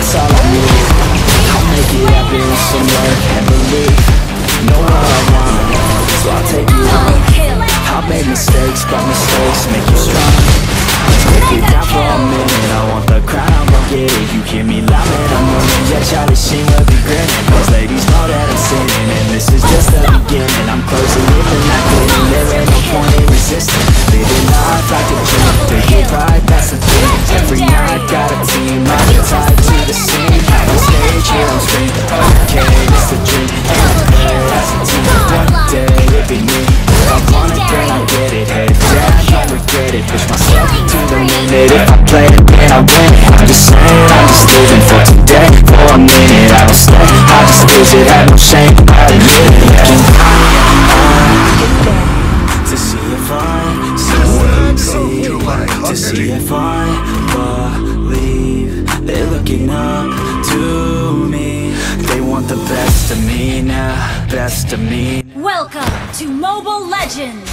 that's all I need. I'll make it happen with some work and belief. Know what I want, so I'll take you on. I've made mistakes, but mistakes make you strong. If you down for a minute, I want the crowd, I'm gon' get it. You hear me loud and I'm running. Yeah, Charlie Sheen will be grinning. Those ladies know that I'm sinning, and this is just the beginning. I'm closing in and not quitting. There ain't no point in resisting. Living life like a dream, to get right, that's the thing. Every night, got a team, I'm tied to the scene. Out on stage, here on screen, okay, it's the dream. Every day, as a team, one day, it be me. If I want it, then I get it. Head down, don't regret it. Push myself to the limit. If I play it, then I win it. I'm just saying, I'm just living for today. For a minute, I don't stay, I just lose it. I don't shame, I admit it. Looking back to see if I believe. They're looking up to me. They want the best of me now, best of me. Welcome to Mobile Legends.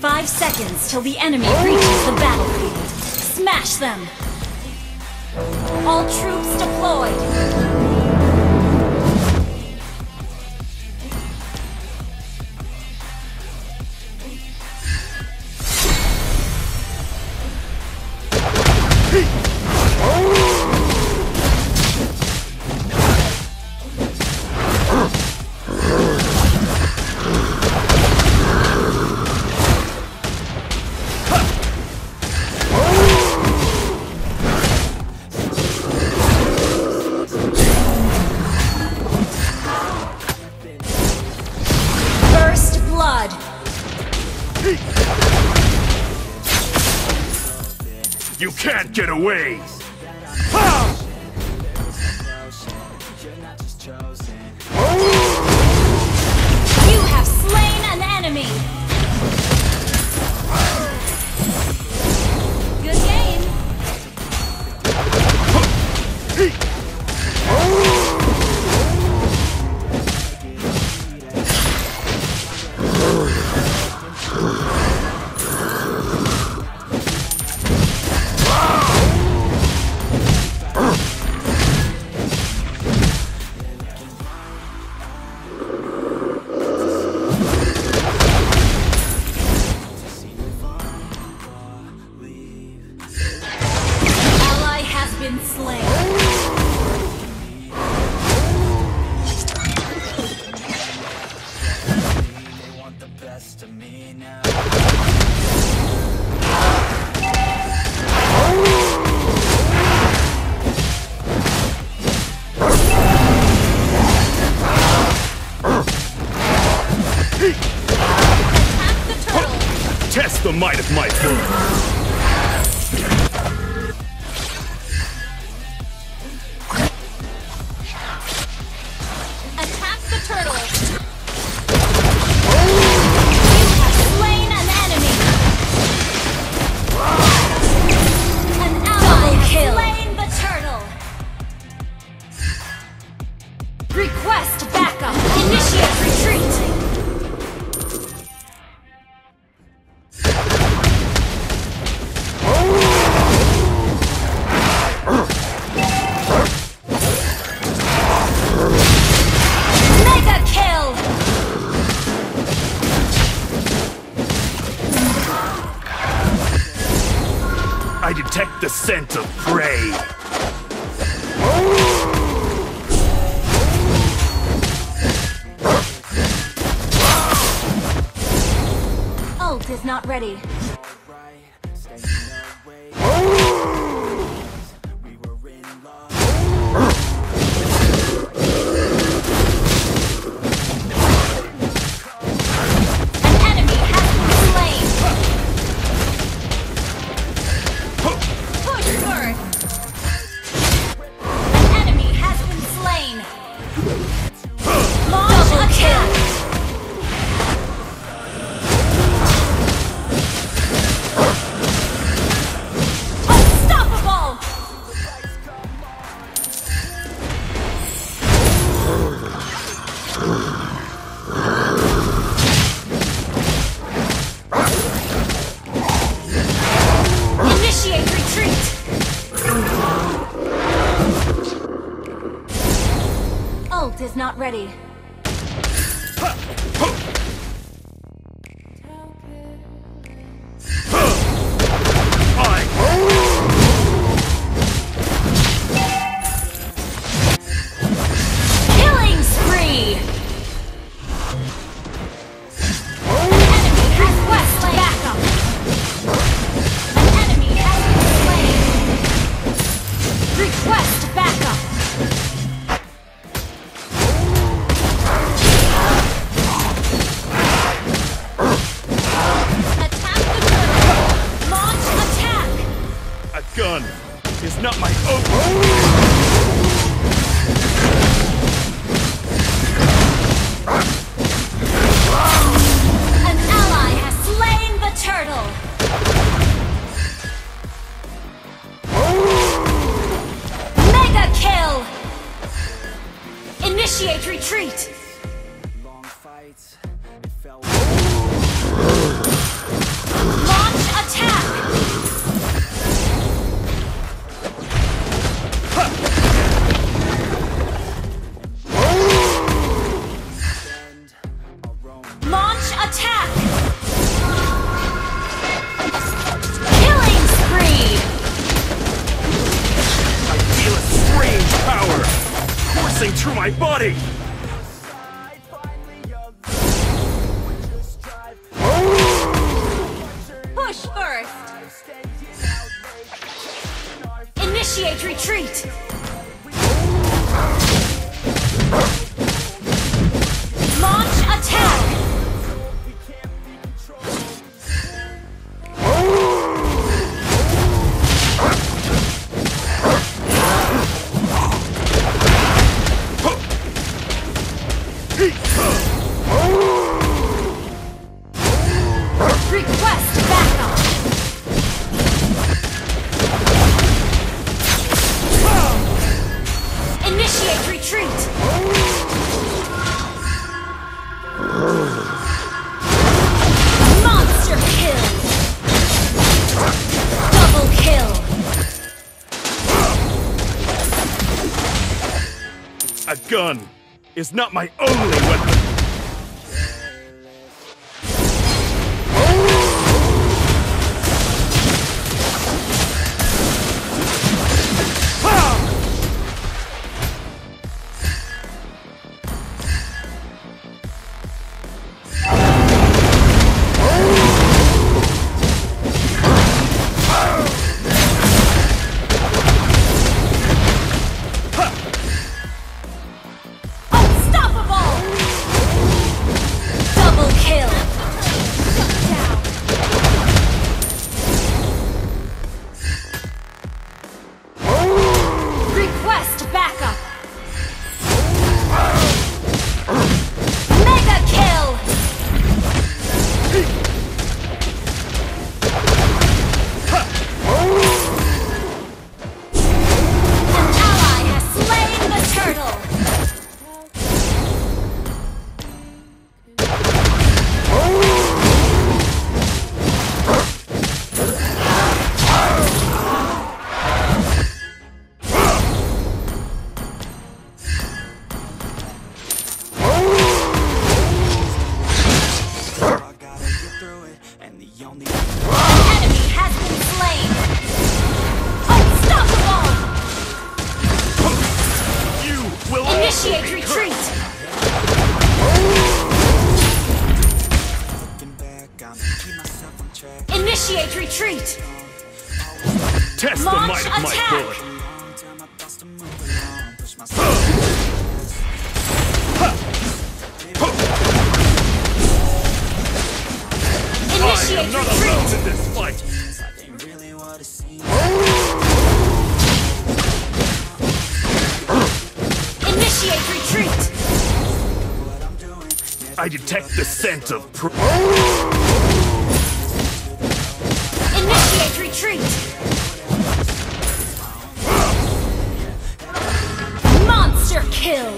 5 seconds till the enemy reaches the battlefield. Smash them. All troops deployed. You can't get away! Ha! You have slain an enemy! Good game! Test the might of my food. Request backup. Initiate retreat. Mega kill. I detect the scent of prey. Is not ready. is not ready. Gun is not my own. An ally has slain the turtle. Mega kill. Initiate retreat. Long fights. Launch attack. Through my body. Push first. Initiate retreat. Launch attack. A gun is not my only weapon! Initiate retreat! Initiate retreat! Test the might of my bullet! I am not alone in this fight! Initiate retreat! I detect the scent of Initiate retreat! Monster kill!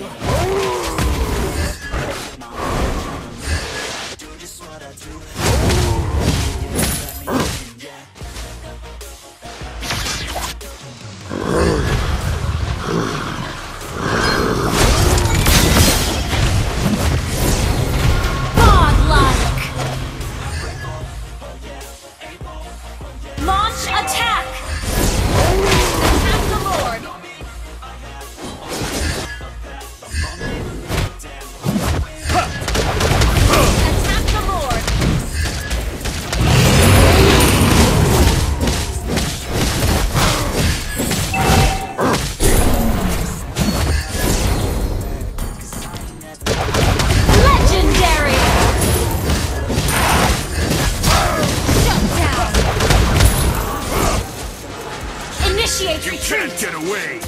You can't get away! The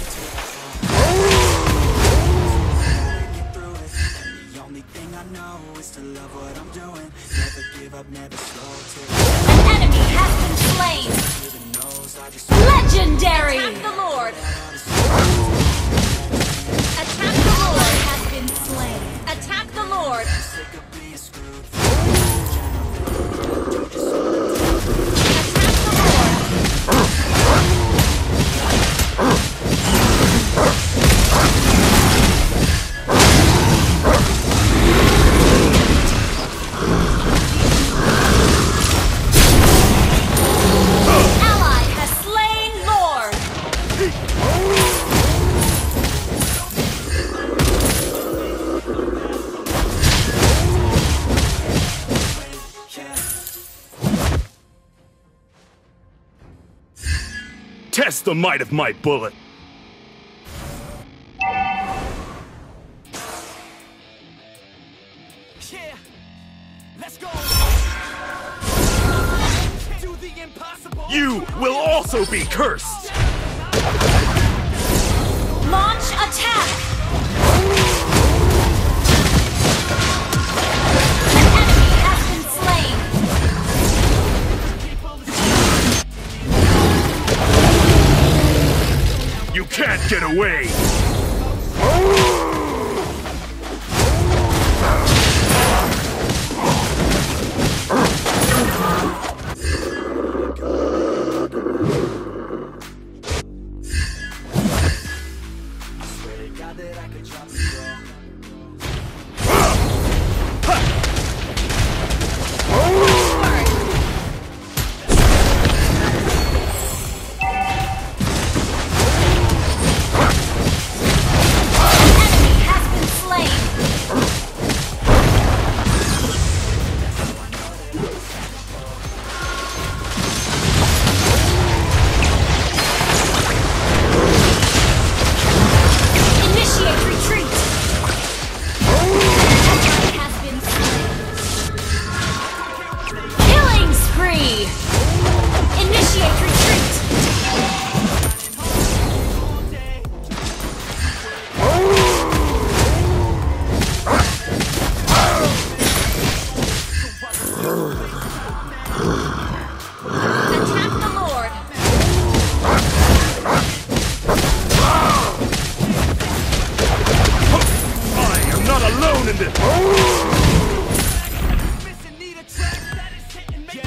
only thing I know is to love what I'm doing. Never give up, never slow. An enemy has been slain! Legendary! Attack the Lord! Attack the Lord has been slain! Attack the Lord! Test the might of my bullet. Yeah, let's go. Do the impossible. You will also be cursed. Launch attack. An enemy has been slain. You can't get away.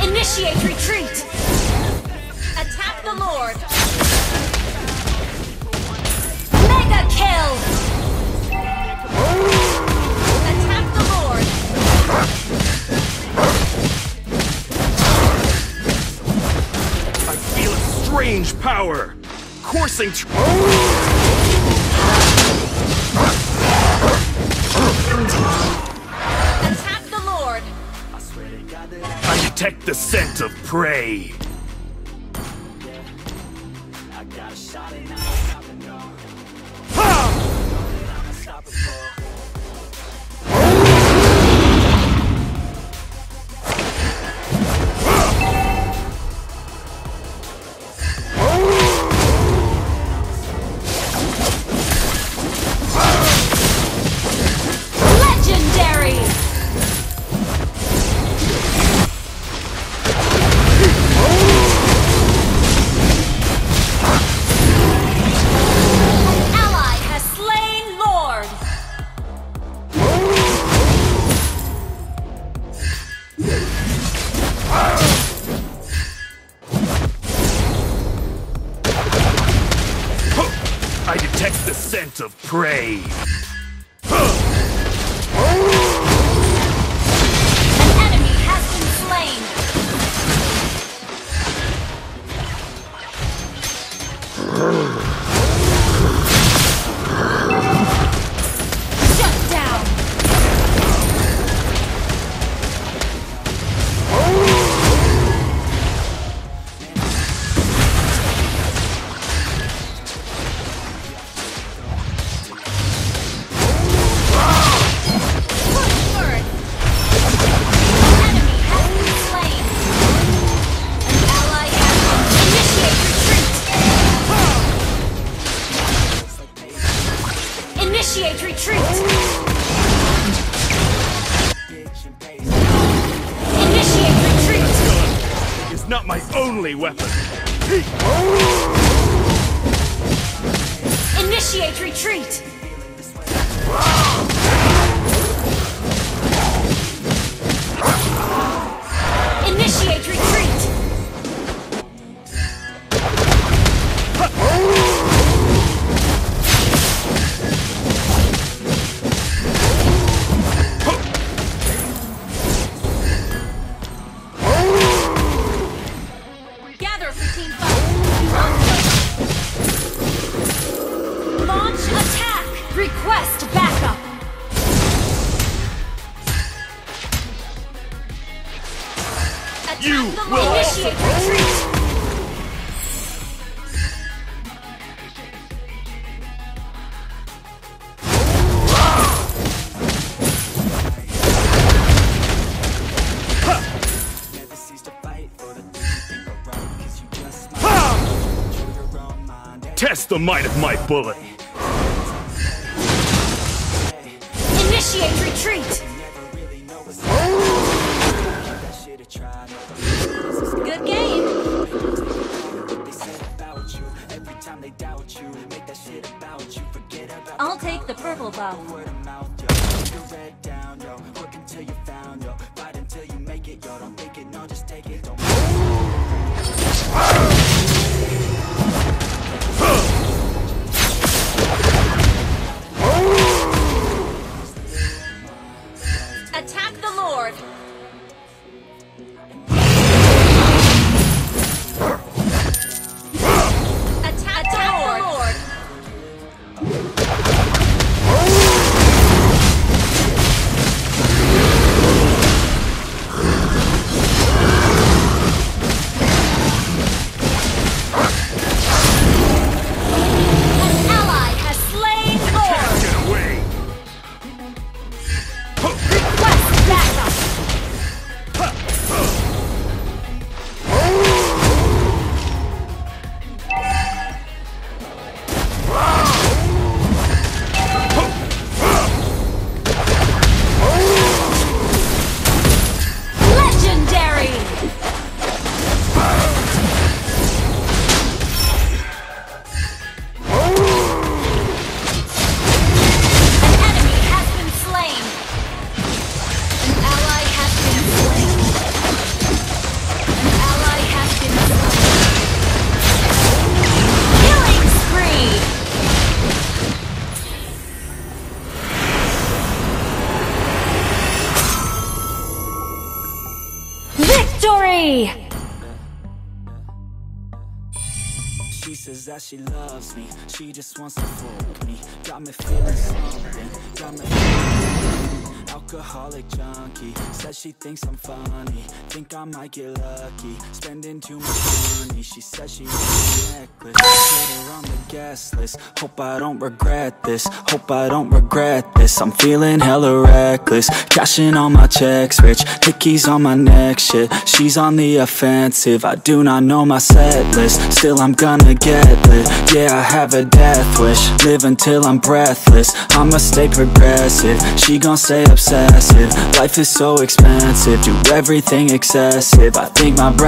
Initiate retreat! Attack the Lord! Mega kill! Attack the Lord! I feel a strange power coursing Protect the scent of prey. I got a shot and I'm stopping now. I'm unstoppable. Legendary! I detect the scent of prey. An enemy has been slain. Shut down. my only weapon. Initiate retreat. Initiate retreat. Gather for team fight. Launch attack. Request backup. You will initiate retreat! Test the might of my bullet! Initiate retreat! Good game. I'll take the purple buff. Attack the Lord. She says that she loves me, she just wants to fuck me. Got me feeling something, got me feeling alcoholic junkie. Says she thinks I'm funny, think I might get lucky. Spending too much money, she says she wants a necklace. Put her on the guest list, hope I don't regret this. Hope I don't regret this, I'm feeling hella reckless. Cashing all my checks, rich, tickies on my neck, shit. She's on the offensive, I do not know my set list. Still I'm gonna get lit, yeah I have a death wish. Live until I'm breathless, I'ma stay progressive. She gon' stay obsessive, life is so expensive. Do everything excessive, I think my brain